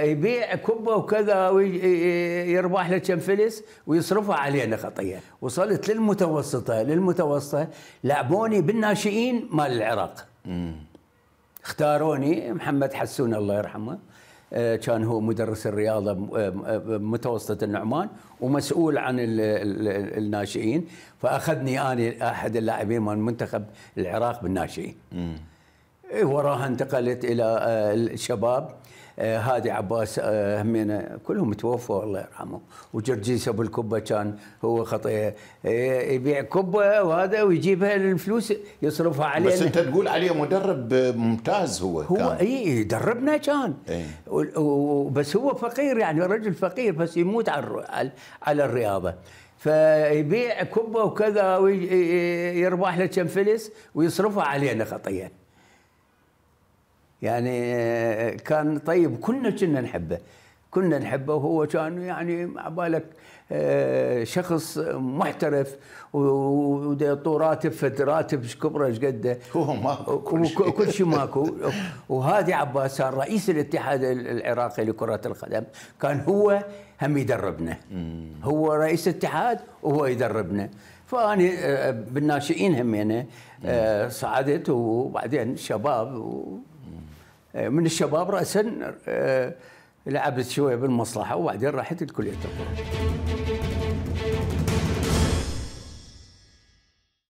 يبيع كبه وكذا ويربح له كم فلس ويصرفها علينا خطيه. وصلت للمتوسطه لعبوني بالناشئين مال العراق. اختاروني محمد حسون الله يرحمه، كان هو مدرس الرياضه بمتوسطه النعمان ومسؤول عن الناشئين، فاخذني انا احد اللاعبين من منتخب العراق بالناشئين. وراها انتقلت الى الشباب، هادي عباس همينه كلهم توفوا الله يرحمهم، وجرجيس ابو الكبه كان هو خطيه يبيع كبه وهذا ويجيبها الفلوس يصرفها علينا. بس انت تقول عليه مدرب ممتاز. هو كان اي دربنا كان بس هو فقير، يعني رجل فقير بس يموت على الرياضه. فيبيع كبه وكذا ويربح له كم فلس ويصرفها علينا خطيه. يعني كان طيب، كنا نحبه وهو كان يعني عبالك شخص محترف ويعطوه راتب فد راتب ايش كبره ايش قده، هو ماكو كل شيء ماكو. وهادي عباسان رئيس الاتحاد العراقي لكرة القدم كان هو هم يدربنا، هو رئيس الاتحاد وهو يدربنا. فأنا بالناشئين همينه صعدت، وبعدين شباب من الشباب رأسا لعبت شوية بالمصلحة، وبعدين رحت الكلية الطب.